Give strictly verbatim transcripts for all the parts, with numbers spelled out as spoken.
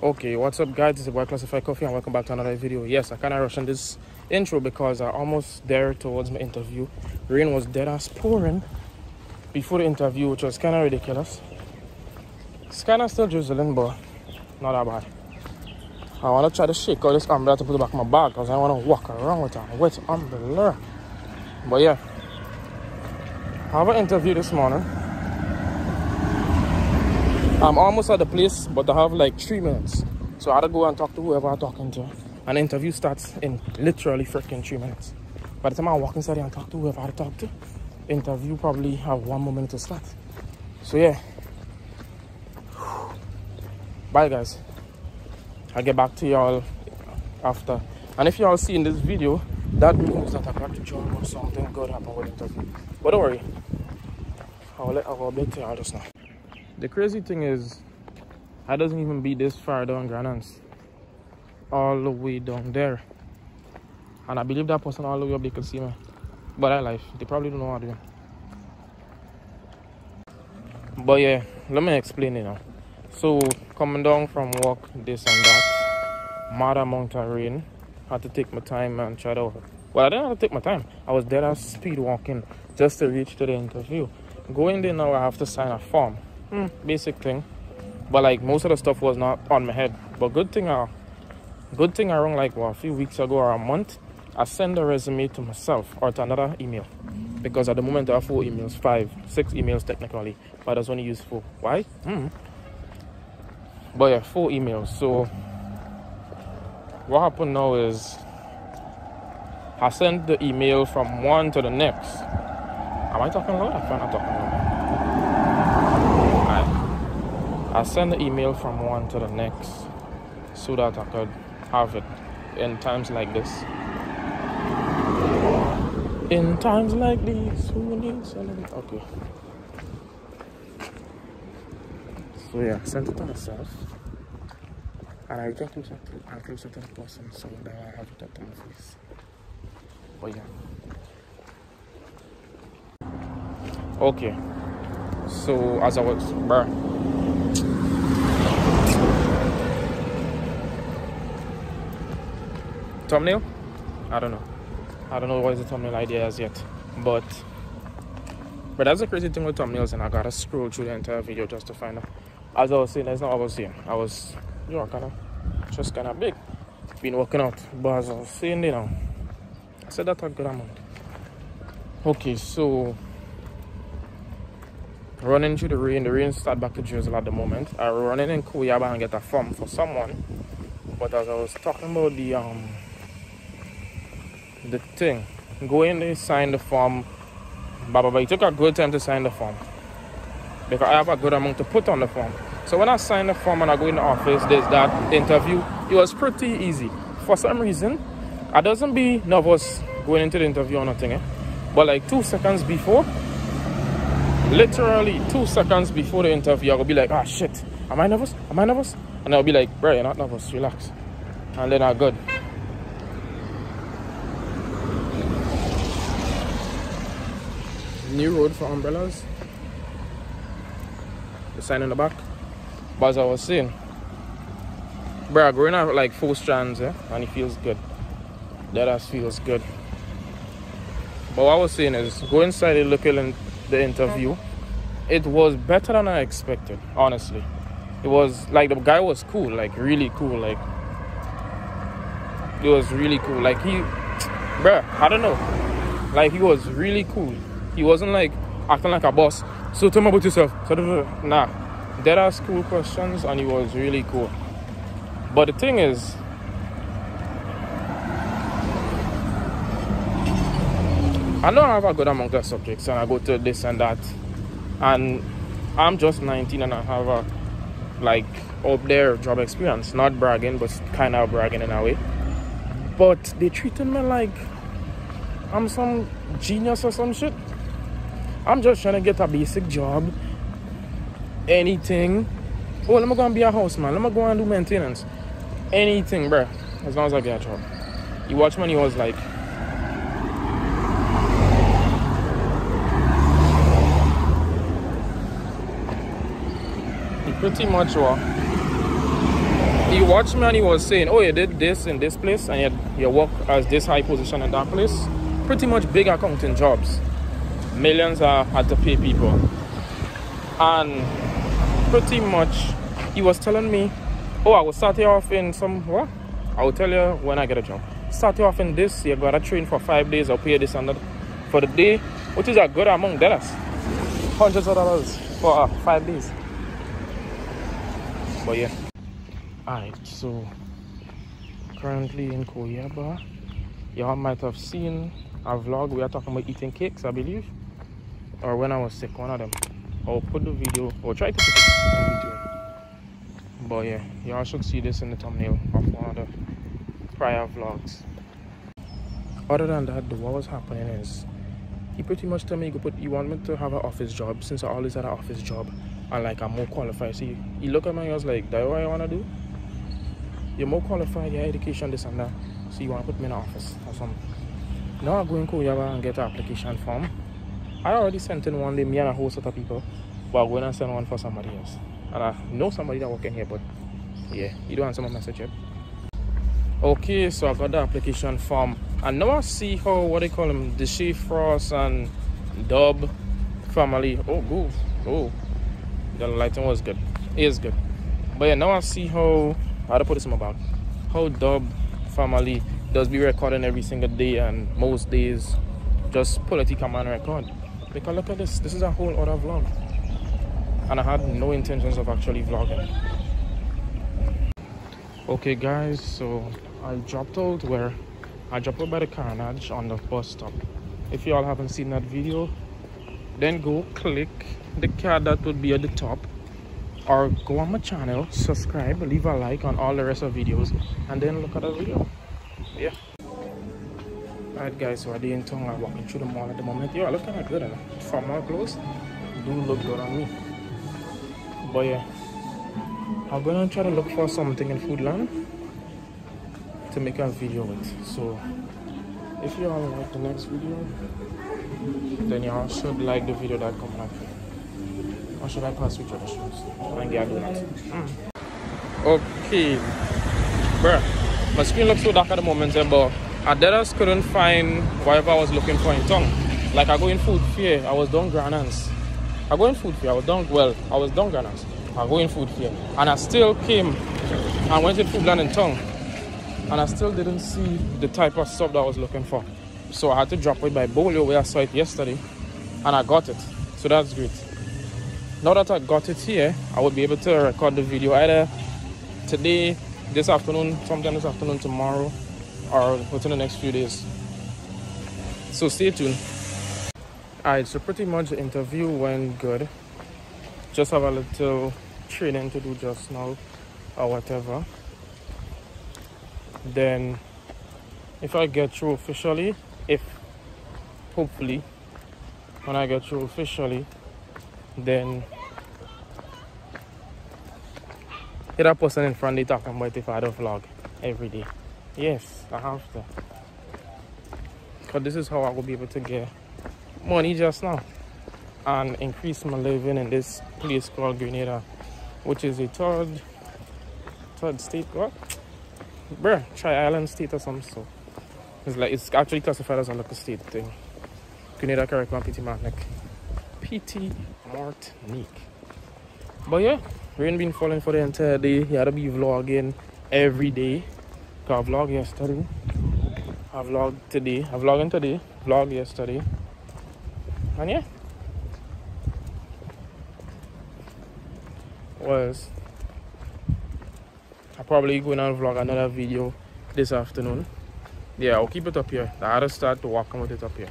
Okay, what's up guys, it's your boy Classified Cuffie and welcome back to another video. Yes, I kind of rushed on this intro because I almost there towards my interview. Rain was dead as pouring before the interview, which was kind of ridiculous. It's kind of still drizzling, but not that bad. I want to try to shake out this umbrella to put it back in my bag because I want to walk around with a wet umbrella. But yeah, I have an interview this morning. I'm almost at the place, but I have like three minutes. So I had to go and talk to whoever I'm talking to. And the interview starts in literally freaking three minutes. By the time I walk inside and talk to whoever I had to talk to, interview probably have one more minute to start. So yeah. Bye guys. I'll get back to y'all after. And if y'all see in this video, that means that I got to join or something good happened with the interview. But don't worry. I'll let I'll update to y'all just now. The crazy thing is, I doesn't even be this far down Grand Anse, all the way down there. And I believe that person all the way up, they could see me. But I life, they probably don't know what to do. But yeah, let me explain it now. So, coming down from work, this and that, mad amount of rain. Had to take my time and try to... Well, I didn't have to take my time. I was dead as speed walking just to reach to the interview. Going there now, I have to sign a form. Mm, basic thing, but like most of the stuff was not on my head. But good thing I, good thing around like well, a few weeks ago or a month, I send a resume to myself or to another email, because at the moment I have four emails, five, six emails technically, but I just only use four. Why? Mm. But yeah, four emails. So what happened now is I sent the email from one to the next. Am I talking loud? I can't I'm talking loud. I send the email from one to the next so that I could have it in times like this. In times like these, who needs anything? Okay. So yeah, I sent it to myself. And I got closer to, I closer to the person so that I have it up on my face. But yeah. Okay. So as I was... Bruh. Thumbnail? I don't know. I don't know what is the thumbnail idea as yet. But but that's the crazy thing with thumbnails, and I gotta scroll through the entire video just to find out. As I was saying, that's not what I was saying. I was you know kinda just kinda big. Been working out. But as I was saying you know. I said that a good amount. Okay, so running through the rain, the rain started back to drizzle at the moment. I run in Couyaba and get a form for someone. But as I was talking about the um the thing, go in there, sign the form, blah blah blah. It took a good time to sign the form because I have a good amount to put on the form. So when I sign the form and I go in the office, there's that interview. It was pretty easy. For some reason, I doesn't be nervous going into the interview or nothing. Eh? But like two seconds before, literally two seconds before the interview, I will be like, ah shit, am I nervous? Am I nervous? And I'll be like, bro, you're not nervous, relax. And then I'm good. New road for umbrellas, the sign in the back. But as I was saying, bruh, growing up like four strands, eh? And it feels good. That ass feels good. But what I was saying is, go inside and look at the interview. It was better than I expected, honestly. It was like the guy was cool, like really cool, like it was really cool. Like he, bruh, I don't know. Like he was really cool. He wasn't like acting like a boss. So tell me about yourself. Nah, there are cool questions, and he was really cool. But the thing is, I know I have a good amount of subjects, and I go to this and that, and I'm just nineteen, and I have a like up there job experience. Not bragging, but kind of bragging in a way. But they treated me like I'm some genius or some shit. I'm just trying to get a basic job. Anything. Oh, let me go and be a houseman. Let me go and do maintenance. Anything, bruh. As long as I get a job. You watch when he was like... He pretty much was... He he watched me and he was saying, oh, you did this in this place and you, you work as this high position in that place. Pretty much big accounting jobs. Millions are had to pay people. And pretty much he was telling me, oh, I will start you off in some, what? I will tell you when I get a job. Start you off in this, you got to train for five days, I'll pay you this and that for the day, which is a good amount, dollars. Hundreds of dollars for uh, five days. But yeah. Alright, so currently in Couyaba, y'all might have seen a vlog. We are talking about eating cakes, I believe, or when I was sick, one of them. I'll put the video, or try to put the video. But yeah, y'all should see this in the thumbnail of one of the prior vlogs. Other than that, what was happening is he pretty much told me, you want me to have an office job since I always had an office job, and like I'm more qualified. So he, he looked at me and I was like, that's what I want to do? You're more qualified, your education, this and that. So you want to put me in an office or something. Now I go in Couyaba and get an application form. I already sent in one day, me and a whole set of people, but I'm going to send one for somebody else. And I know somebody that works in here, but yeah, you don't answer my message yet. Okay, so I got the application form. And now I see how, what they call them, the Shea Frost and Dub family. Oh, good. Oh, the lighting was good. It is good. But yeah, now I see how, how to put this in my bag, how Dub family does be recording every single day and most days just political man record. Because look at this. This is a whole other vlog. And I had no intentions of actually vlogging. Okay, guys, so I dropped out where... I dropped out by the carnage on the bus stop. If you all haven't seen that video, then go click the card that would be at the top, or go on my channel, subscribe, leave a like on all the rest of videos, and then look at the video. Yeah. Alright, guys, so I did in Tongue. I'm walking through the mall at the moment. Yo, I look kind of good, and for my clothes, do look good on me. But yeah, I'm gonna try to look for something in Foodland to make a video with. So if you all like the next video, then y'all should like the video that comes up. Or should I pass with traditions? And yeah, do that. Mm. Okay, bruh, my screen looks so dark at the moment, but I just couldn't find whatever I was looking for in Tongue. Like I go in food fair, I was down Grand Anse. I go in food fair, I was down, well, I was down Grand Anse. I go in food fair, and I still came and went to Foodland in Tongue. And I still didn't see the type of stuff that I was looking for. So I had to drop it by Bolio where I saw it yesterday. And I got it. So that's great. Now that I got it here, I will be able to record the video either today, this afternoon, sometime this afternoon, tomorrow, or within the next few days. So stay tuned. Alright, so pretty much the interview went good. Just have a little training to do just now or whatever. Then if I get through officially, if hopefully when I get through officially, then hit a person in front of me talking about if I had a vlog every day. Yes, I have to, because this is how I will be able to get money just now and increase my living in this place called Grenada, which is a third third state, what? Bruh, tri-island state or some sort. It's like it's actually classified as a local state thing. Grenada, Caricon, P T Martinique. P T Martinique. But yeah, rain been falling for the entire day. You had to be vlogging every day. I vlogged yesterday. I vlogged today. I vlogging today. Vlogged yesterday. And yeah. Was I'm probably going to vlog another video this afternoon. Yeah, I'll keep it up here. I had to start walking with it up here.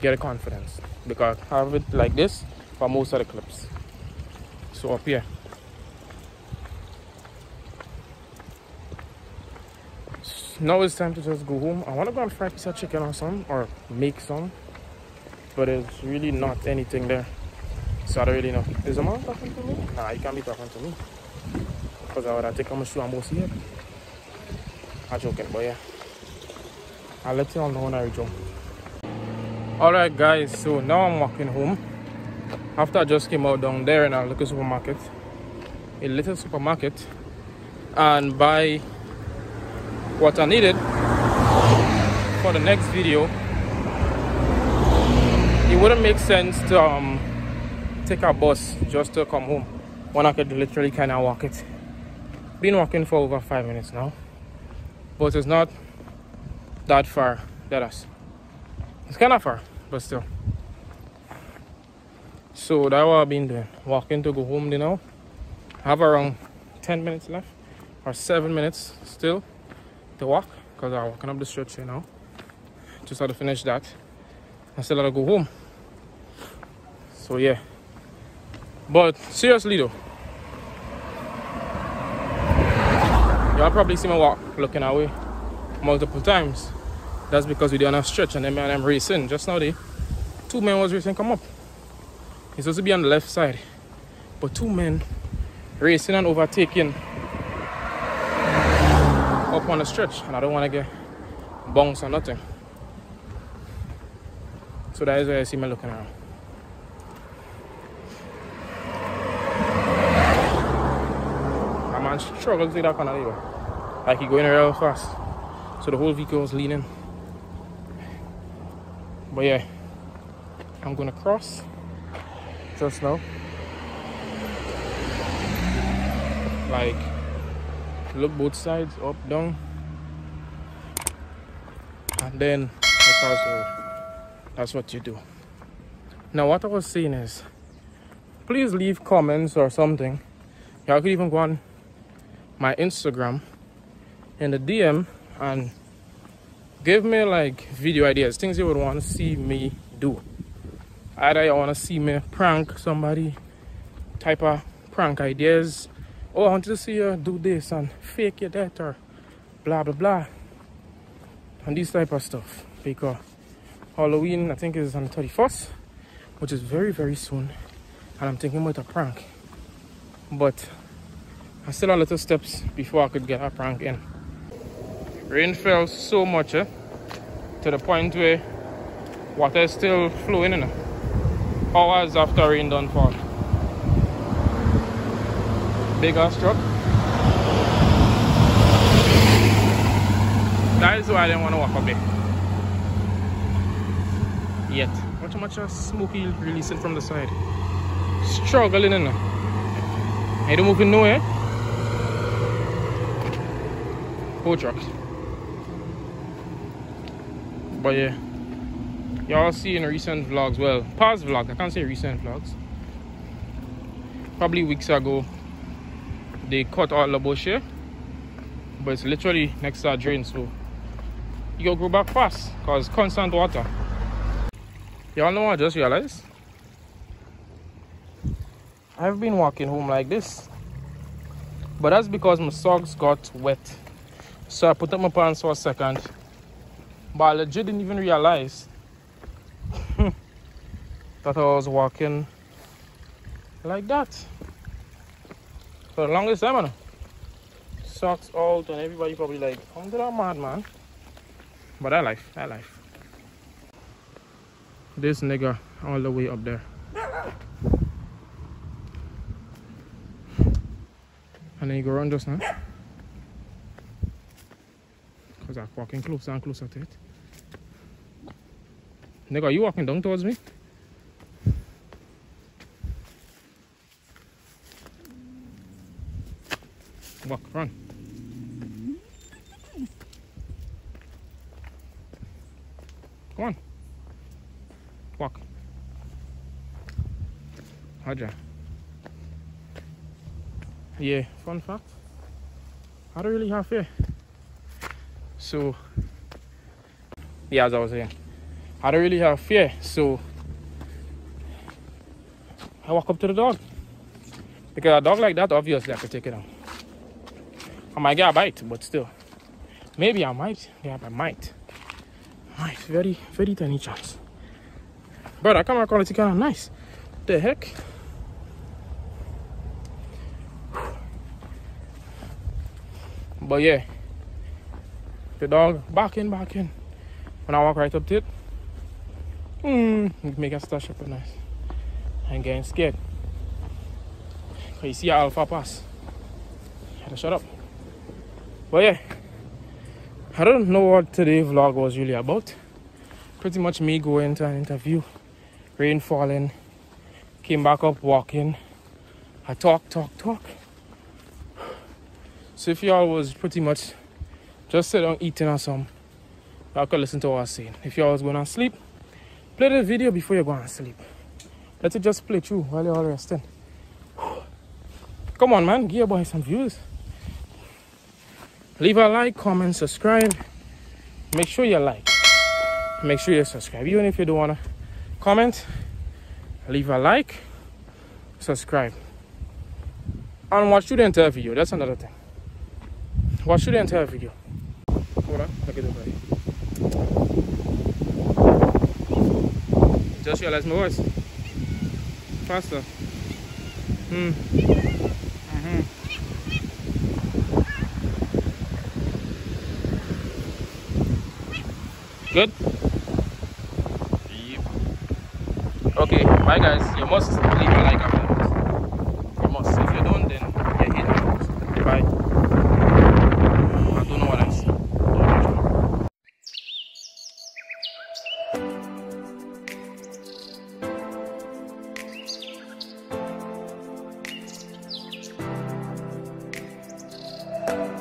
Get a confidence. Because I have it like this for most of the clips. So up here. Now it's time to just go home. I want to go and fry a piece of chicken or some. Or make some. But there's really not anything there. So I don't really know. Is the man talking to me? Nah, he can't be talking to me. Because I would have taken my shoe and most here. I'm joking, but yeah. I'll let you all know when I reach home. Alright, guys, so now I'm walking home. After I just came out down there in a local supermarket, a little supermarket, and buy what I needed for the next video, it wouldn't make sense to um, take a bus just to come home when I could literally kind of walk it. Been walking for over five minutes now, but it's not that far. That us, it's kind of far, but still. So that's what I've been doing, walking to go home. You know, I have around ten minutes left or seven minutes still to walk, because I'm walking up the stretch, you know, just had to finish that. I still had to go home. So yeah, but seriously though, y'all probably see me walk looking away multiple times. That's because we did on a stretch and then man I'm racing just now. They two men was racing come up. It's supposed to be on the left side, but two men racing and overtaking up on the stretch, and I don't want to get bounced or nothing. So that is why I see me looking around. My man struggles with that corner there. Like he going real fast. So the whole vehicle is leaning. But yeah, I'm gonna cross just now. Like look both sides, up, down. And then because that's what you do. Now what I was saying is, please leave comments or something. Y'all could even go on my Instagram in the D M and give me like video ideas, things you would want to see me do. Either you want to see me prank somebody, type of prank ideas, or I want to see you do this and fake your death or blah blah blah and this type of stuff, because Halloween, I think, is on the thirty-first, which is very, very soon. And I'm thinking about a prank. But I still have little steps before I could get a prank in. Rain fell so much, eh? To the point where water is still flowing in. Hours after rain done fall. Big ass truck. That is why I didn't want to walk a bit. Yet, watch how much a smoky releasing from the side. Struggling in. I don't move in nowhere. Whole truck. But yeah, y'all see in recent vlogs, well, past vlogs, I can't say recent vlogs, probably weeks ago, they cut out La Bouche, but it's literally next to a drain, so you gotta go back fast because constant water. Y'all know what I just realized? I've been walking home like this, but that's because my socks got wet. So I put up my pants for a second, but I legit didn't even realize that I was walking like that for the longest time. Man, socks out and everybody probably like, I'm not mad, man. But I life, I life. This nigga all the way up there, and then you go around just now, because I'm walking closer and closer to it. Nigga, are you walking down towards me? Walk, run. Come on. Walk. Haja. Yeah, fun fact, I don't really have fear. So yeah, as I was saying, I don't really have fear, so I walk up to the dog. Because a dog like that, obviously I could take it out. I might get a bite, but still. Maybe I might. Yeah, I might. Might. Very, very tiny chance. But that camera quality kind of nice. The heck? But yeah, the dog barking, barking. When I walk right up to it, mm, make a stash up nice. I'm getting scared. Cause you see our alpha pass. I had to shut up. But yeah, I don't know what today's vlog was really about. Pretty much me going to an interview, rain falling, came back up walking. I talk, talk, talk. So if y'all was pretty much just sit down eating or something, y'all could listen to what I was saying. If y'all was going to sleep, play the video before you go and sleep. Let it just play through while you're all resting. Come on, man, give your boy some views. Leave a like, comment, subscribe. Make sure you like. Make sure you subscribe. Even if you don't want to comment, leave a like, subscribe. And watch the entire video. That's another thing. Watch the entire video. Hold on, look at the body. Just realized my voice. Faster. Hmm. Mm-hmm. Good? Yep. Okay, bye guys. You must leave a like and comment. You must. If you don't, then you hit it. Bye. I don't know what else. Don't